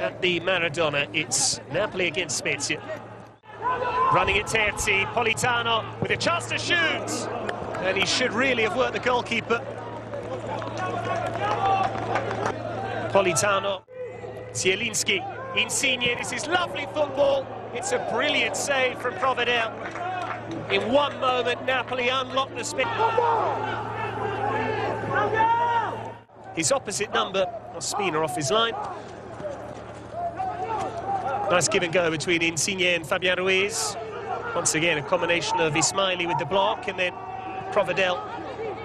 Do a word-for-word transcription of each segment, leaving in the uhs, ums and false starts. at the Maradona. It's Napoli against Spezia. Running it, Terzi, Politano with a chance to shoot. And he should really have worked the goalkeeper. Politano, Zielinski, Insigne, this is lovely football. It's a brilliant save from Provedel. In one moment, Napoli unlocked the spin. His opposite number, Ospina off his line. Nice give and go between Insigne and Fabian Ruiz. Once again, a combination of Ismaili with the block and then Provedel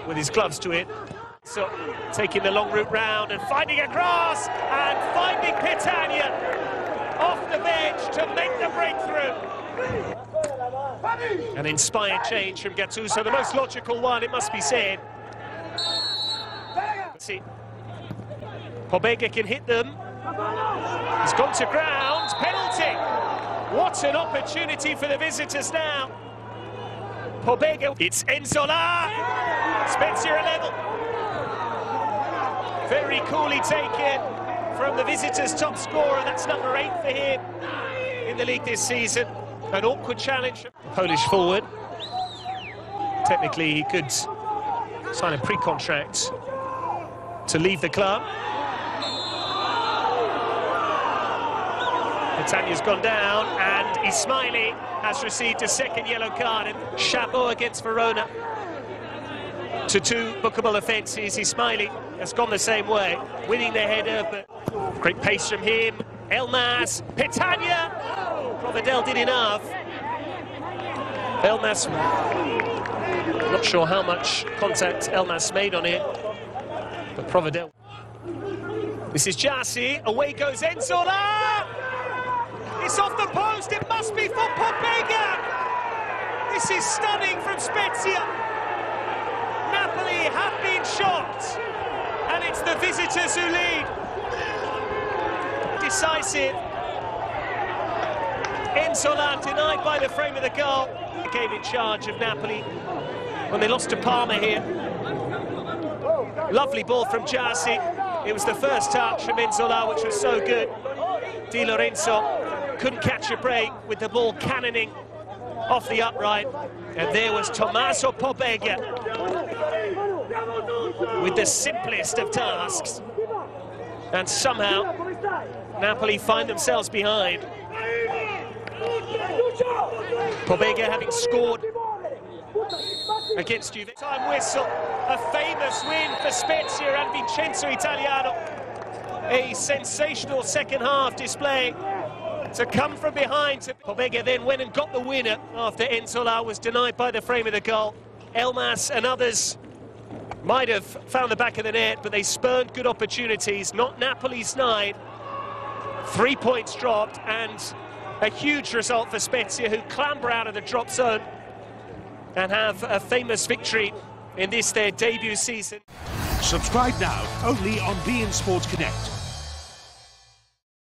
with his gloves to it. So taking the long route round and finding a cross and finding Petagna off the bench to make the breakthrough. An inspired change from Gattuso, the most logical one, it must be said. See, Pobega can hit them. He's gone to ground. Penalty. What an opportunity for the visitors now. Pobega. It's Nzola. Spezia level. Very coolly taken from the visitors' top scorer. That's number eight for him in the league this season. An awkward challenge. Polish forward. Technically, he could sign a pre-contract to leave the club. Petagna's gone down, and Ismaili has received a second yellow card. And Chabot against Verona. To two bookable offences, Ismaili has gone the same way, winning the header, but great pace from him. Elmas, Petagna, Provedel did enough. Elmas, not sure how much contact Elmas made on it, but Provedel. This is Jassi, away goes Nzola! It's off the post, it must be for Pobega! This is stunning from Spezia. Napoli have been shocked, and it's the visitors who lead. Decisive. Nzola denied by the frame of the goal. He gave in charge of Napoli when they lost to Parma here. Lovely ball from Jassi. It was the first touch from Nzola, which was so good. Di Lorenzo couldn't catch a break with the ball cannoning off the upright. And there was Tommaso Pobega with the simplest of tasks. And somehow, Napoli find themselves behind. Pobega having scored against Juve. Time whistle, a famous win for Spezia and Vincenzo Italiano. A sensational second half display. To come from behind, to Pobega then went and got the winner after Nzola was denied by the frame of the goal. Elmas and others might have found the back of the net, but they spurned good opportunities, not Napoli's night. Three points dropped and a huge result for Spezia, who clamber out of the drop zone and have a famous victory in this, their debut season. Subscribe now, only on beIN Sports Connect.